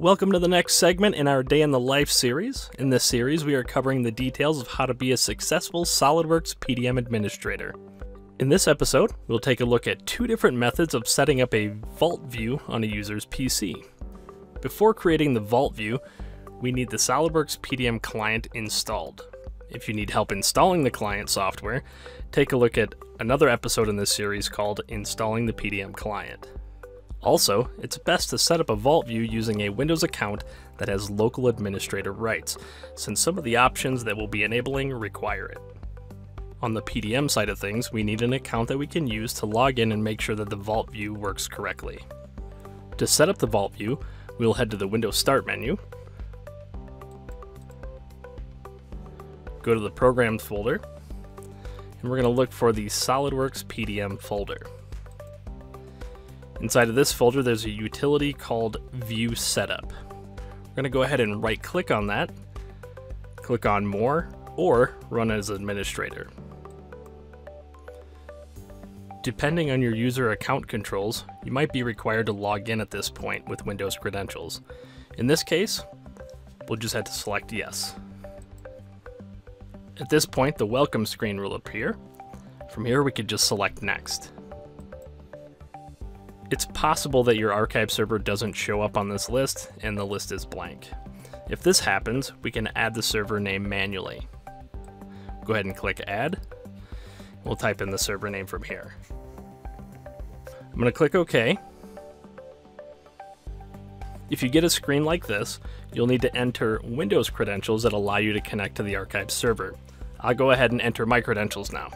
Welcome to the next segment in our Day in the Life series. In this series, we are covering the details of how to be a successful SOLIDWORKS PDM administrator. In this episode, we'll take a look at two different methods of setting up a Vault View on a user's PC. Before creating the Vault View, we need the SOLIDWORKS PDM client installed. If you need help installing the client software, take a look at another episode in this series called Installing the PDM Client. Also, it's best to set up a Vault View using a Windows account that has local administrator rights, since some of the options that we'll be enabling require it. On the PDM side of things, we need an account that we can use to log in and make sure that the Vault View works correctly. To set up the Vault View, we'll head to the Windows Start menu, go to the Programs folder, and we're going to look for the SOLIDWORKS PDM folder. Inside of this folder, there's a utility called View Setup. We're going to go ahead and right click on that, click on More, or Run as Administrator. Depending on your user account controls, you might be required to log in at this point with Windows credentials. In this case, we'll just have to select Yes. At this point, the welcome screen will appear. From here, we could just select Next. It's possible that your archive server doesn't show up on this list and the list is blank. If this happens, we can add the server name manually. Go ahead and click Add. We'll type in the server name from here. I'm going to click OK. If you get a screen like this, you'll need to enter Windows credentials that allow you to connect to the archive server. I'll go ahead and enter my credentials now.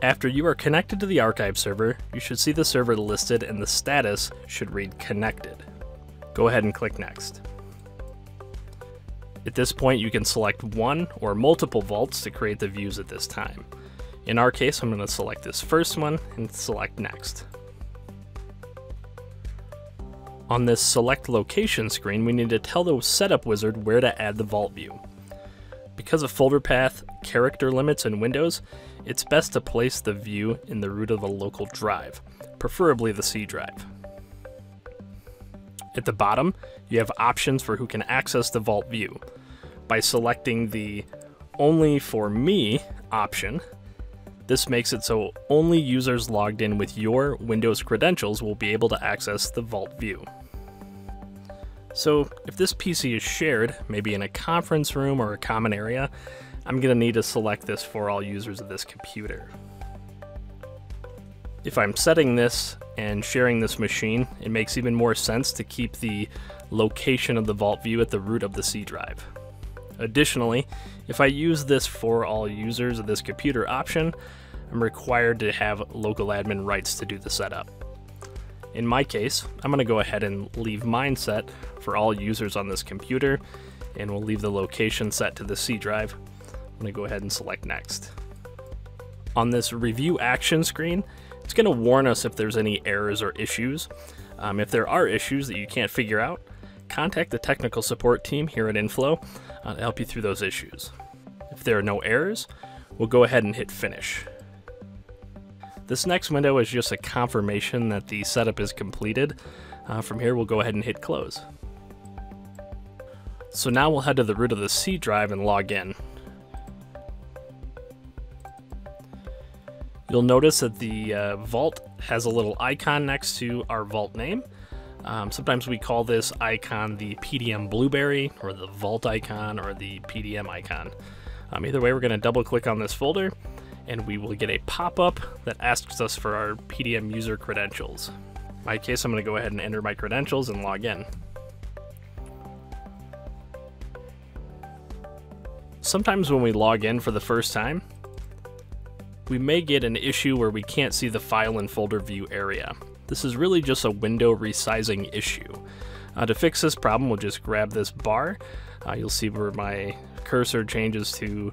After you are connected to the archive server, you should see the server listed and the status should read Connected. Go ahead and click Next. At this point, you can select one or multiple vaults to create the views at this time. In our case, I'm going to select this first one and select Next. On this Select Location screen, we need to tell the setup wizard where to add the vault view. Because of folder path, character limits in Windows, it's best to place the view in the root of a local drive, preferably the C drive. At the bottom, you have options for who can access the Vault View. By selecting the Only for Me option, this makes it so only users logged in with your Windows credentials will be able to access the Vault View. So if this PC is shared, maybe in a conference room or a common area, I'm going to need to select this for all users of this computer. If I'm setting this and sharing this machine, it makes even more sense to keep the location of the Vault View at the root of the C drive. Additionally, if I use this for all users of this computer option, I'm required to have local admin rights to do the setup. In my case, I'm going to go ahead and leave mine set for all users on this computer, and we'll leave the location set to the C drive. I'm going to go ahead and select Next. On this Review Action screen, it's going to warn us if there's any errors or issues. If there are issues that you can't figure out, contact the technical support team here at Inflow to help you through those issues. If there are no errors, we'll go ahead and hit Finish. This next window is just a confirmation that the setup is completed. From here, we'll go ahead and hit Close. So now we'll head to the root of the C drive and log in. You'll notice that the vault has a little icon next to our vault name. Sometimes we call this icon the PDM Blueberry, or the vault icon, or the PDM icon. Either way, we're going to double click on this folder, and we will get a pop-up that asks us for our PDM user credentials. In my case, I'm going to go ahead and enter my credentials and log in. Sometimes when we log in for the first time, we may get an issue where we can't see the file and folder view area. This is really just a window resizing issue. To fix this problem, we'll just grab this bar. You'll see where my cursor changes to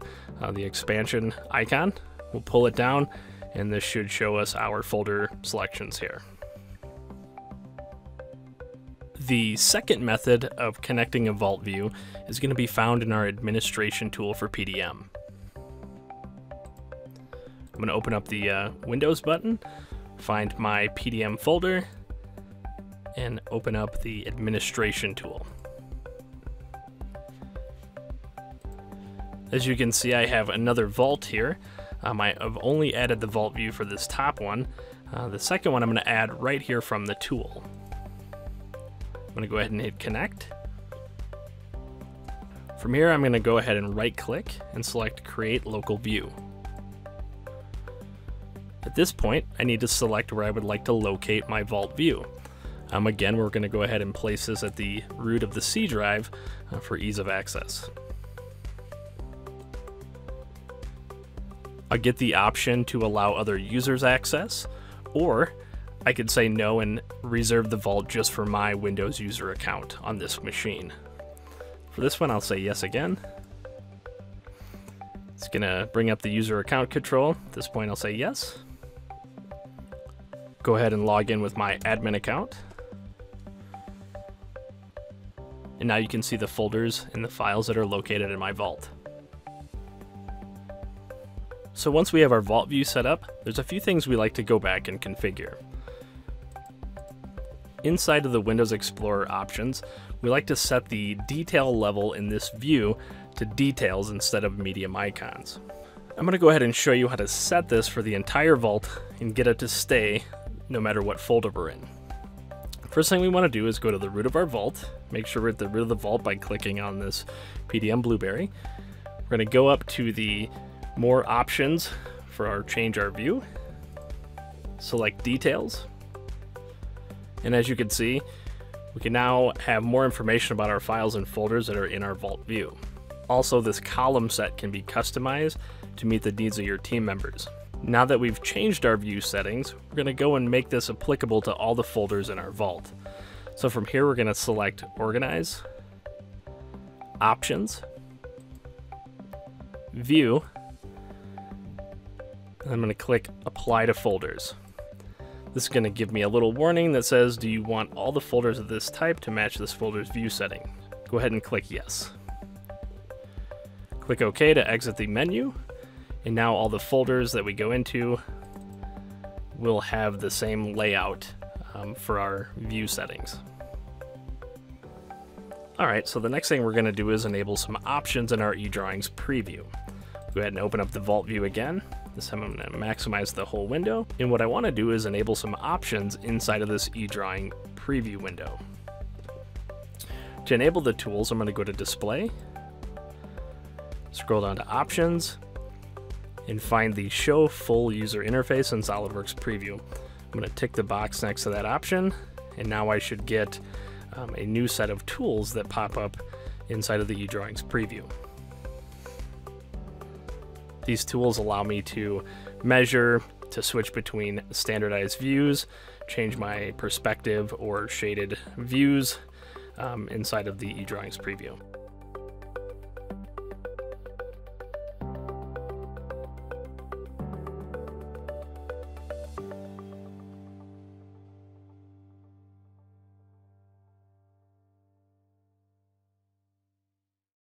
the expansion icon. We'll pull it down, and this should show us our folder selections here. The second method of connecting a Vault View is going to be found in our administration tool for PDM. I'm going to open up the Windows button, find my PDM folder, and open up the administration tool. As you can see, I have another vault here. I've only added the vault view for this top one. The second one I'm going to add right here from the tool. I'm going to go ahead and hit connect. From here, I'm going to go ahead and right click and select create local view. At this point, I need to select where I would like to locate my vault view. Again, we're going to go ahead and place this at the root of the C drive for ease of access. I get the option to allow other users access, or I could say no and reserve the vault just for my Windows user account on this machine. For this one, I'll say yes again. It's gonna bring up the user account control. At this point, I'll say yes. Go ahead and log in with my admin account. And now you can see the folders and the files that are located in my vault. So once we have our vault view set up, there's a few things we like to go back and configure. Inside of the Windows Explorer options, we like to set the detail level in this view to details instead of medium icons. I'm going to go ahead and show you how to set this for the entire vault and get it to stay no matter what folder we're in. First thing we want to do is go to the root of our vault, make sure we're at the root of the vault by clicking on this PDM Blueberry. We're going to go up to the more options for our change our view, select details, and as you can see, we can now have more information about our files and folders that are in our vault view. Also, this column set can be customized to meet the needs of your team members. Now that we've changed our view settings, we're going to go and make this applicable to all the folders in our vault. So from here, we're going to select Organize, Options, View, I'm going to click Apply to Folders. This is going to give me a little warning that says, do you want all the folders of this type to match this folder's view setting? Go ahead and click Yes. Click OK to exit the menu. And now all the folders that we go into will have the same layout for our view settings. All right, so the next thing we're going to do is enable some options in our eDrawings preview. Go ahead and open up the Vault View again. This time I'm going to maximize the whole window. And what I want to do is enable some options inside of this eDrawing preview window. To enable the tools, I'm going to go to Display, scroll down to Options, and find the Show Full User Interface in SOLIDWORKS Preview. I'm going to tick the box next to that option, and now I should get a new set of tools that pop up inside of the eDrawings preview. These tools allow me to measure, to switch between standardized views, change my perspective or shaded views inside of the eDrawings preview.